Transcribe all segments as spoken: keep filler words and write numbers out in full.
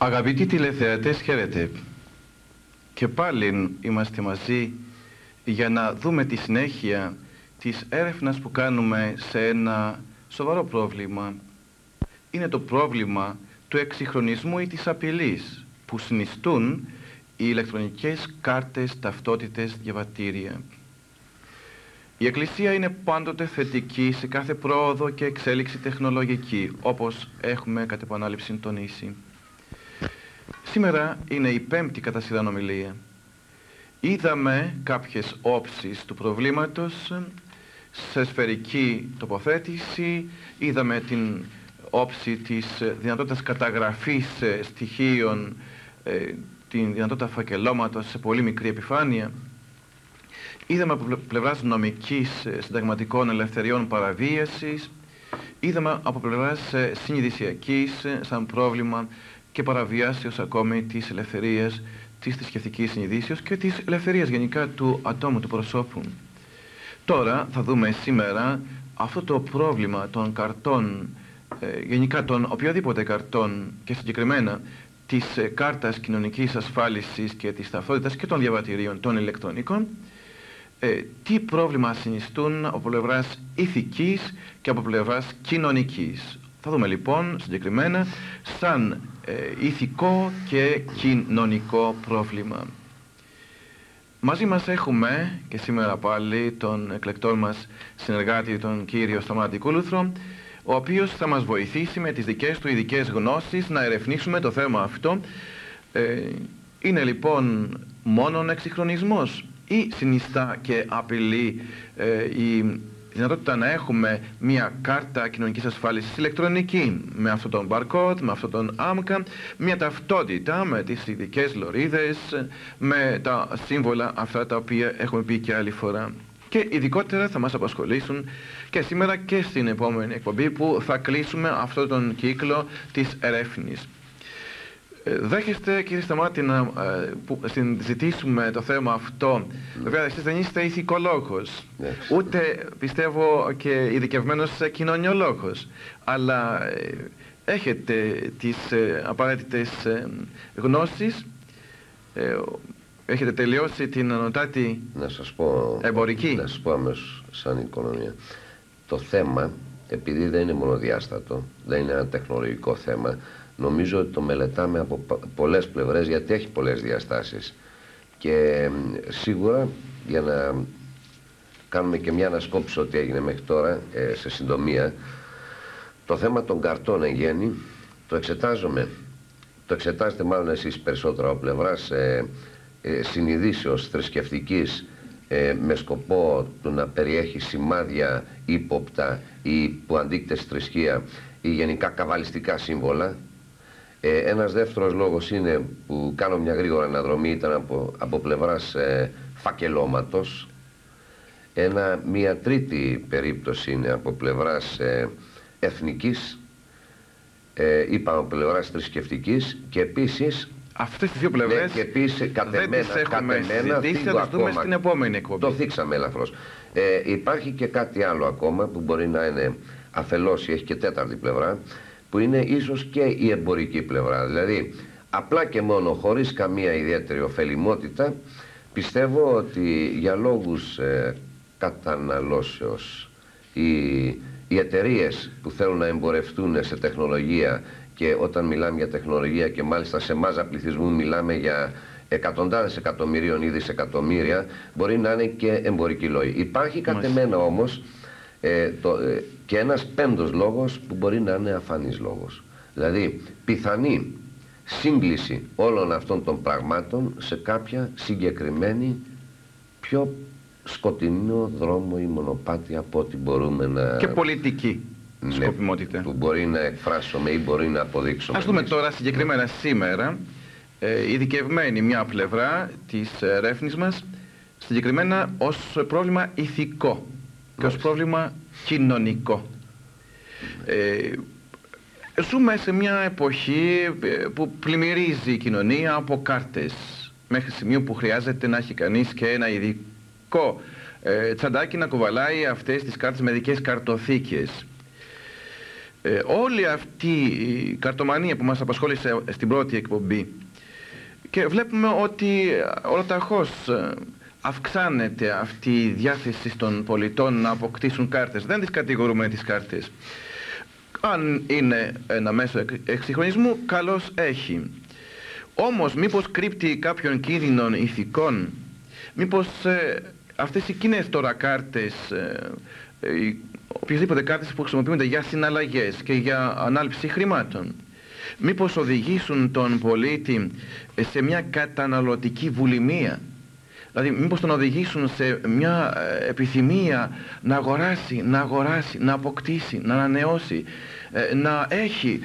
Αγαπητοί τηλεθεατές, χαίρετε. Και πάλι είμαστε μαζί για να δούμε τη συνέχεια της έρευνας που κάνουμε σε ένα σοβαρό πρόβλημα. Είναι το πρόβλημα του εξυγχρονισμού ή της απειλής που συνιστούν οι ηλεκτρονικές κάρτες, ταυτότητες, διαβατήρια. Η Εκκλησία είναι πάντοτε θετική σε κάθε πρόοδο και εξέλιξη τεχνολογική, όπως έχουμε κατ' επανάληψη τονίσει. Σήμερα είναι η πέμπτη κατά σειράν ομιλία. Είδαμε κάποιες όψεις του προβλήματος σε σφαιρική τοποθέτηση, είδαμε την όψη της δυνατότητας καταγραφής στοιχείων, ε, την δυνατότητα φακελώματος σε πολύ μικρή επιφάνεια, είδαμε από πλευράς νομικής συνταγματικών ελευθεριών παραβίασης, είδαμε από πλευράς συνειδησιακής σαν πρόβλημα και παραβιάσεως ακόμη της ελευθερίας της θρησκευτικής συνειδήσεως και της ελευθερίας γενικά του ατόμου, του προσώπου. Τώρα θα δούμε σήμερα αυτό το πρόβλημα των καρτών, ε, γενικά των οποιοδήποτε καρτών και συγκεκριμένα της ε, κάρτας κοινωνικής ασφάλισης και της ταυτότητας και των διαβατηρίων των ηλεκτρονικών, ε, τι πρόβλημα συνιστούν από πλευράς ηθικής και από πλευράς κοινωνικής. Θα δούμε λοιπόν συγκεκριμένα σαν ε, ηθικό και κοινωνικό πρόβλημα. Μαζί μας έχουμε και σήμερα πάλι τον εκλεκτό μας συνεργάτη, τον κύριο Σταμάτη Κούλουθρο, ο οποίος θα μας βοηθήσει με τις δικές του ειδικές γνώσεις να ερευνήσουμε το θέμα αυτό. Ε, είναι λοιπόν μόνον εξυγχρονισμός ή συνιστά και απειλή ε, η δυνατότητα να έχουμε μια κάρτα κοινωνικής ασφάλισης ηλεκτρονική με αυτόν τον barcode, με αυτόν τον άμκα, μια ταυτότητα με τις ειδικές λωρίδες, με τα σύμβολα αυτά τα οποία έχουμε πει και άλλη φορά. Και ειδικότερα θα μας απασχολήσουν και σήμερα και στην επόμενη εκπομπή που θα κλείσουμε αυτόν τον κύκλο της ερεύνης. Δέχεστε, κύριε Σταμάτη, να συζητήσουμε το θέμα αυτό. Βέβαια, εσείς δεν είστε ηθικολόγος, yes. ούτε πιστεύω και ειδικευμένος κοινωνιολόγος, αλλά έχετε τις απαραίτητες γνώσεις, έχετε τελειώσει την ανωτάτη να σας πω, εμπορική. Να σας πω αμέσως, σαν οικονομία. Το θέμα, επειδή δεν είναι μονοδιάστατο, δεν είναι ένα τεχνολογικό θέμα, νομίζω ότι το μελετάμε από πολλές πλευρές γιατί έχει πολλές διαστάσεις. Και σίγουρα για να κάνουμε και μια ανασκόπηση ό,τι έγινε μέχρι τώρα σε συντομία, το θέμα των καρτών εν γέννη το εξετάζουμε. Το εξετάζετε μάλλον εσείς περισσότερο από πλευράς ε, ε, συνειδήσεως θρησκευτικής ε, με σκοπό του να περιέχει σημάδια ύποπτα ή που αντίκειται στη θρησκεία ή γενικά καβαλιστικά σύμβολα. Ε, ένας δεύτερος λόγος είναι που κάνω μια γρήγορα αναδρομή, ήταν από, από πλευράς ε, φακελώματος. Ένα, μια τρίτη περίπτωση είναι από πλευράς ε, εθνικής, ε, είπαμε από πλευράς θρησκευτικής και επίσης... Αυτές τις δύο πλευρές ναι, επίσης, κατεμένα, δεν τις έχουμε συζητήσει, θα τις δούμε στην επόμενη εκπομπή. Το θίξαμε ελαφρώς. Ε, υπάρχει και κάτι άλλο ακόμα που μπορεί να είναι αφελώς ή έχει και τέταρτη πλευρά, που είναι ίσως και η εμπορική πλευρά. Δηλαδή, απλά και μόνο, χωρίς καμία ιδιαίτερη ωφελημότητα, πιστεύω ότι για λόγους ε, καταναλώσεως οι, οι εταιρείες που θέλουν να εμπορευτούν σε τεχνολογία, και όταν μιλάμε για τεχνολογία και μάλιστα σε μάζα πληθυσμού μιλάμε για εκατοντάδες εκατομμυρίων ή δισεκατομμύρια, μπορεί να είναι και εμπορική λόγη. Υπάρχει κατ' εμένα όμως ε, το... Ε, και ένας πέμπτος λόγος που μπορεί να είναι αφανής λόγος. Δηλαδή, πιθανή σύγκληση όλων αυτών των πραγμάτων σε κάποια συγκεκριμένη, πιο σκοτεινό δρόμο ή μονοπάτι από ό,τι μπορούμε να... Και πολιτική ναι, σκοπιμότητα. Που μπορεί να εκφράσουμε ή μπορεί να αποδείξουμε. Ας δούμε εμείς τώρα συγκεκριμένα σήμερα, ε, ειδικευμένη μια πλευρά της ερεύνης μας, συγκεκριμένα ως πρόβλημα ηθικό και ως πρόβλημα κοινωνικό. Ε, ζούμε σε μια εποχή που πλημμυρίζει η κοινωνία από κάρτες, μέχρι σημείο που χρειάζεται να έχει κανείς και ένα ειδικό ε, τσαντάκι να κουβαλάει αυτές τις κάρτες με ειδικές καρτοθήκες. Ε, όλη αυτή η καρτομανία που μας απασχόλησε στην πρώτη εκπομπή, και βλέπουμε ότι ολοταχώς αυξάνεται αυτή η διάθεση των πολιτών να αποκτήσουν κάρτες. Δεν τις κατηγορούμε τις κάρτες. Αν είναι ένα μέσο εξυγχρονισμού, καλώς έχει. Όμως μήπως κρύπτει κάποιον κίνδυνο ηθικών, μήπως ε, αυτές οι κοινές τώρα κάρτες, ε, ε, οποιασδήποτε κάρτες που χρησιμοποιούνται για συναλλαγές και για ανάληψη χρημάτων, μήπως οδηγήσουν τον πολίτη σε μια καταναλωτική βουλημία, δηλαδή μήπως τον οδηγήσουν σε μια επιθυμία να αγοράσει, να αγοράσει, να αποκτήσει, να ανανεώσει, να έχει,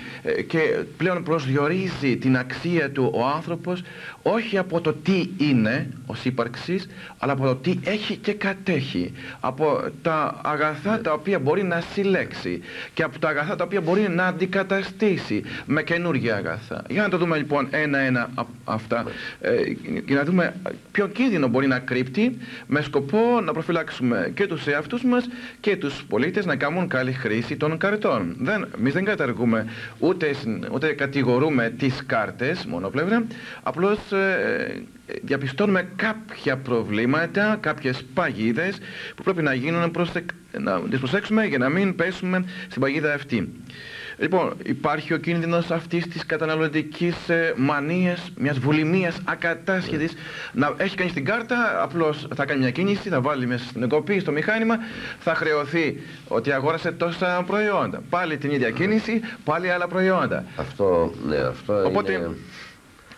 και πλέον προσδιορίζει την αξία του ο άνθρωπος όχι από το τι είναι ως ύπαρξης, αλλά από το τι έχει και κατέχει, από τα αγαθά τα οποία μπορεί να συλλέξει και από τα αγαθά τα οποία μπορεί να αντικαταστήσει με καινούργια αγαθά. Για να το δούμε λοιπόν ένα-ένα αυτά και να δούμε ποιο κίνδυνο μπορεί να κρύπτει, με σκοπό να προφυλάξουμε και τους εαυτούς μας και τους πολίτες να κάνουν καλή χρήση των καρτών. Δεν, εμείς δεν καταργούμε ούτε, ούτε κατηγορούμε τις κάρτες μονοπλευρά, απλώς ε, διαπιστώνουμε κάποια προβλήματα, κάποιες παγίδες που πρέπει να γίνουν, προσεκ... να τις προσέξουμε για να μην πέσουμε στην παγίδα αυτή. Λοιπόν, υπάρχει ο κίνδυνος αυτής της καταναλωτικής ε, μανίας, μιας βουλημίας ακατάσχετης. Να έχει κανείς την κάρτα, απλώς θα κάνει μια κίνηση, θα βάλει μέσα στην οικοποίηση στο μηχάνημα, θα χρεωθεί ότι αγόρασε τόσα προϊόντα. Πάλι την ίδια κίνηση, πάλι άλλα προϊόντα. Αυτό, ναι, αυτό Οπότε, είναι...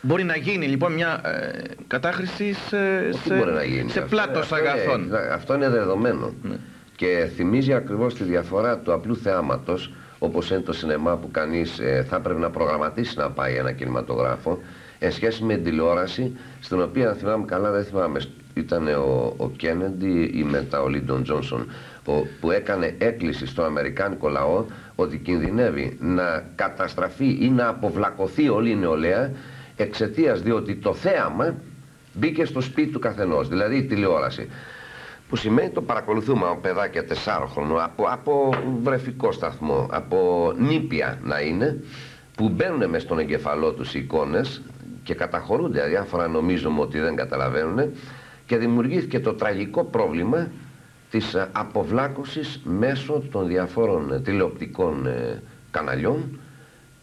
Μπορεί να γίνει λοιπόν μια ε, κατάχρηση σε, σε, σε πλάτος αγαθών. Αυτό είναι, αυτό είναι δεδομένο. Ναι. Και θυμίζει ακριβώς τη διαφορά του απλού θεάματος, όπως είναι το σινεμά που κανείς ε, θα πρέπει να προγραμματίσει να πάει ένα κινηματογράφο, εν σχέση με τηλεόραση, στην οποία, αν θυμάμαι καλά, δεν θυμάμαι, ήταν ο, ο Κέννεντι ή μετά ο Λίντον Τζόνσον, που έκανε έκκληση στον αμερικάνικο λαό ότι κινδυνεύει να καταστραφεί ή να αποβλακωθεί όλη η νεολαία, εξαιτίας διότι το θέαμα μπήκε στο σπίτι του καθενός, δηλαδή η τηλεόραση. Που σημαίνει το παρακολουθούμε από παιδάκια τεσσάροχρονο, από, από βρεφικό σταθμό, από νήπια να είναι, που μπαίνουν μες στον εγκεφαλό τους οι εικόνες και καταχωρούνται αδιάφορα, νομίζουμε ότι δεν καταλαβαίνουν, και δημιουργήθηκε το τραγικό πρόβλημα της αποβλάκωσης μέσω των διαφόρων τηλεοπτικών καναλιών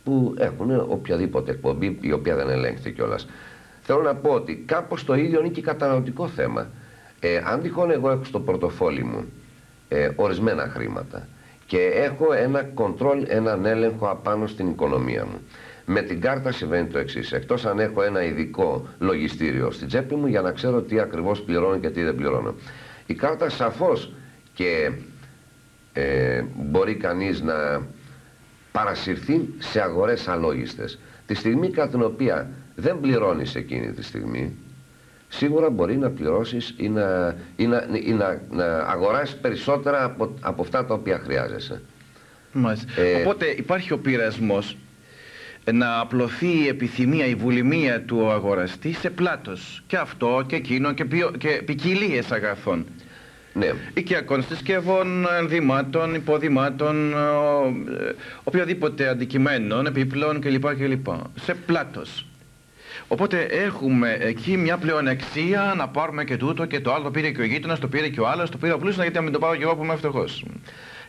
που έχουν οποιαδήποτε εκπομπή η οποία δεν ελέγχεται κιόλας. Θέλω να πω ότι κάπως το ίδιο είναι και καταναλωτικό θέμα. Ε, αν τυχόν εγώ έχω στο πορτοφόλι μου ε, ορισμένα χρήματα και έχω ένα κοντρόλ, έναν έλεγχο απάνω στην οικονομία μου, με την κάρτα συμβαίνει το εξής. Εκτός αν έχω ένα ειδικό λογιστήριο στην τσέπη μου για να ξέρω τι ακριβώς πληρώνω και τι δεν πληρώνω, η κάρτα σαφώς και ε, μπορεί κανείς να παρασυρθεί σε αγορές αλόγιστες. Τη στιγμή κατά την οποία δεν πληρώνεις εκείνη τη στιγμή, σίγουρα μπορεί να πληρώσεις ή να, ή να, ή να, να αγοράσεις περισσότερα από, από αυτά τα οποία χρειάζεσαι. Ε, Οπότε υπάρχει ο πειρασμός να απλωθεί η επιθυμία, η βουλημία του αγοραστή σε πλάτος. Και αυτό και εκείνο και, ποιο, και ποικιλίες αγαθών. Ναι. Οικιακών συσκευών, ενδυμάτων, υποδημάτων, οποιοδήποτε αντικειμένων, επιπλέον κλπ. κλπ. Σε πλάτος. Οπότε έχουμε εκεί μια πλεονεξία να πάρουμε και τούτο και το άλλο. Το πήρε και ο γείτονας, το πήρε και ο άλλος, το πήρε ο πλούσιος, γιατί να μην το πάρω και εγώ που είμαι φτωχός.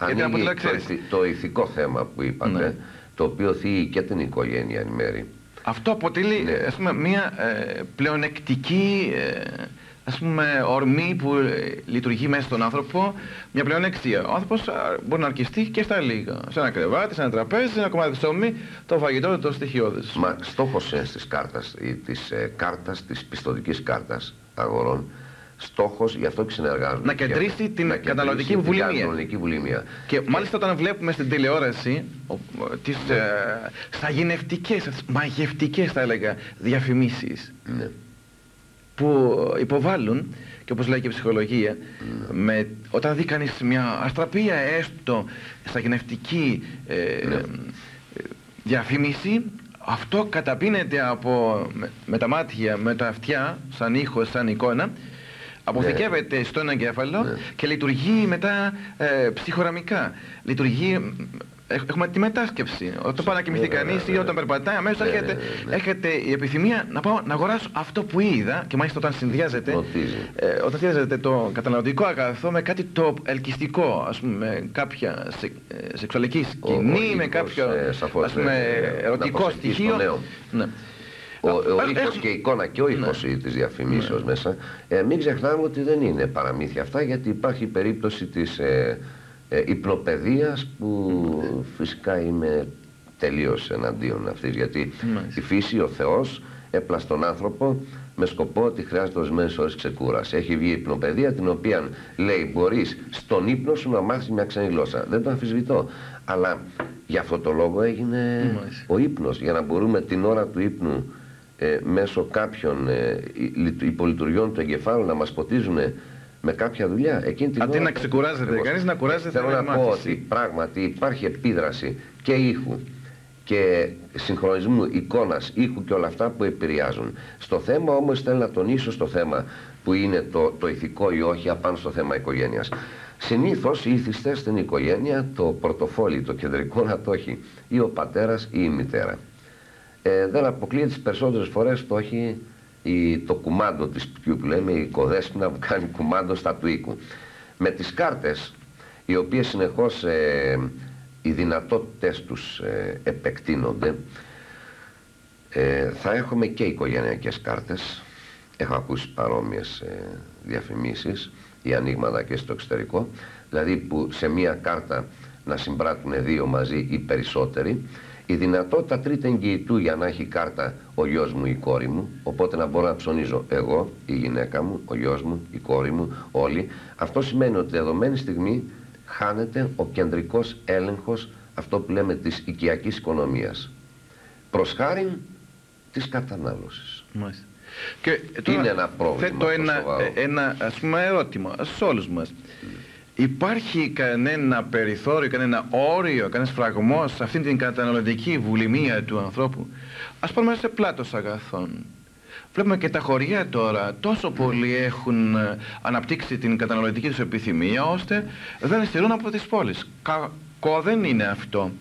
Γιατί να αποτελώ, ξέρεις. Το, το ηθικό θέμα που είπατε, ναι, το οποίο θίγει και την οικογένεια εν μέρη. Αυτό αποτελεί, ναι, ας πούμε, μια ε, πλεονεκτική ε, ας πούμε, ορμή που λειτουργεί μέσα στον άνθρωπο, μια πλεονεξία. Ο άνθρωπος μπορεί να αρκιστεί και στα λίγα. Σε ένα κρεβάτι, σε ένα τραπέζι, σε ένα κομμάτι ψωμί, το φαγητό, το στοιχειώδες. Μα στόχος της κάρτας ή της ε, κάρτας, της πιστωτικής κάρτας αγορών, στόχος, γι' αυτό και συνεργάζομαι. Να κεντρήσει την να καταναλωτική βουλημία. βουλημία. Και μάλιστα όταν βλέπουμε στην τηλεόραση τις ναι. ε, σαγηνευτικές, μαγευτικές θα έλεγα, διαφημίσεις. Ναι. Που υποβάλλουν, και όπως λέει και η ψυχολογία, ναι. με, όταν δει κανείς μια αστραπία έστω σαγηνευτική ε, ναι. ε, διαφήμιση, αυτό καταπίνεται από, με, με τα μάτια, με τα αυτιά, σαν ήχος, σαν εικόνα, αποθηκεύεται ναι. στον εγκέφαλο ναι. και λειτουργεί μετά ε, ψυχοραμικά. Λειτουργεί, έχουμε τη μετάσκεψη. Όταν πάει να κοιμηθεί ναι, κανείς ναι, ή όταν περπατάει, αμέσως ναι, έρχεται, ναι, ναι. έρχεται η επιθυμία να πάω να αγοράσω αυτό που είδα, και μάλιστα όταν συνδυάζεται, ε, όταν συνδυάζεται το καταναλωτικό αγαθό με κάτι το ελκυστικό, ας πούμε, με κάποια σε, ε, σεξουαλική σκηνή, ο, με κάποιο ε, σαφώς, ας πούμε, ναι, ερωτικό στοιχείο. Ο, ο, ο ήχος και η εικόνα και ο ήχος ναι. της διαφημίσεως ναι. μέσα. Ε, μην ξεχνάμε ότι δεν είναι παραμύθια αυτά, γιατί υπάρχει περίπτωση της ε, ε, υπνοπαιδείας που ναι. φυσικά είμαι τελείως εναντίον αυτής, γιατί ναι. η φύση, ο Θεός έπλασε τον άνθρωπο με σκοπό ότι χρειάζεται ορισμένες ώρες ξεκούραση. Έχει βγει η υπνοπαιδεία, την οποία λέει μπορείς στον ύπνο σου να μάθεις μια ξένη γλώσσα. Δεν το αμφισβητώ. Αλλά για αυτό το λόγο έγινε ναι. ο ύπνος, για να μπορούμε την ώρα του ύπνου Ε, μέσω κάποιων ε, υπολειτουργιών του εγκεφάλου να μας ποτίζουν με κάποια δουλειά. Εκείνη την αντί ώρα, να ξεκουράζεται κανείς, να κουράζεται. Θέλω να πω ότι πράγματι υπάρχει επίδραση και ήχου και συγχρονισμού εικόνας, ήχου και όλα αυτά που επηρεάζουν. Στο θέμα όμως θέλω να τονίσω στο θέμα που είναι το, το ηθικό ή όχι απάνω στο θέμα οικογένειας. Συνήθως ήθιστε στην οικογένεια το πορτοφόλι, το κεντρικό να το έχει ή ο πατέρας ή η μητέρα. Ε, δεν αποκλείεται τις περισσότερες φορές το έχει η, το κουμάντο της πιού που λέμε, η κοδέσποινα που κάνει κουμάντο στα του οίκου. Με τις κάρτες, οι οποίες συνεχώς ε, οι δυνατότητες τους ε, επεκτείνονται, ε, θα έχουμε και οικογενειακές κάρτες. Έχω ακούσει παρόμοιες ε, διαφημίσεις ή ανοίγματα και στο εξωτερικό, δηλαδή που σε μία κάρτα να συμπράττουν δύο μαζί ή περισσότεροι. Η δυνατότητα τρίτη εγγυητού για να έχει κάρτα ο γιος μου ή η κόρη μου, οπότε να μπορώ να ψωνίζω εγώ, η γυναίκα μου, ο γιος μου, η κόρη μου, όλοι. Αυτό σημαίνει ότι δεδομένη στιγμή χάνεται ο κεντρικός έλεγχος, αυτό που λέμε της οικιακής οικονομίας, προς χάριν της κατανάλωσης. Μάλιστα. Και τώρα είναι ένα πρόβλημα. Θέτω ένα, ένα ας πούμε, ερώτημα σε όλους μας. Υπάρχει κανένα περιθώριο, κανένα όριο, κανένας φραγμός σε αυτήν την καταναλωτική βουλημία του ανθρώπου? Ας πούμε σε πλάτος αγαθών. Βλέπουμε και τα χωριά τώρα, τόσο πολλοί έχουν αναπτύξει την καταναλωτική τους επιθυμία, ώστε δεν στερούν από τις πόλεις. Κακό δεν είναι αυτό.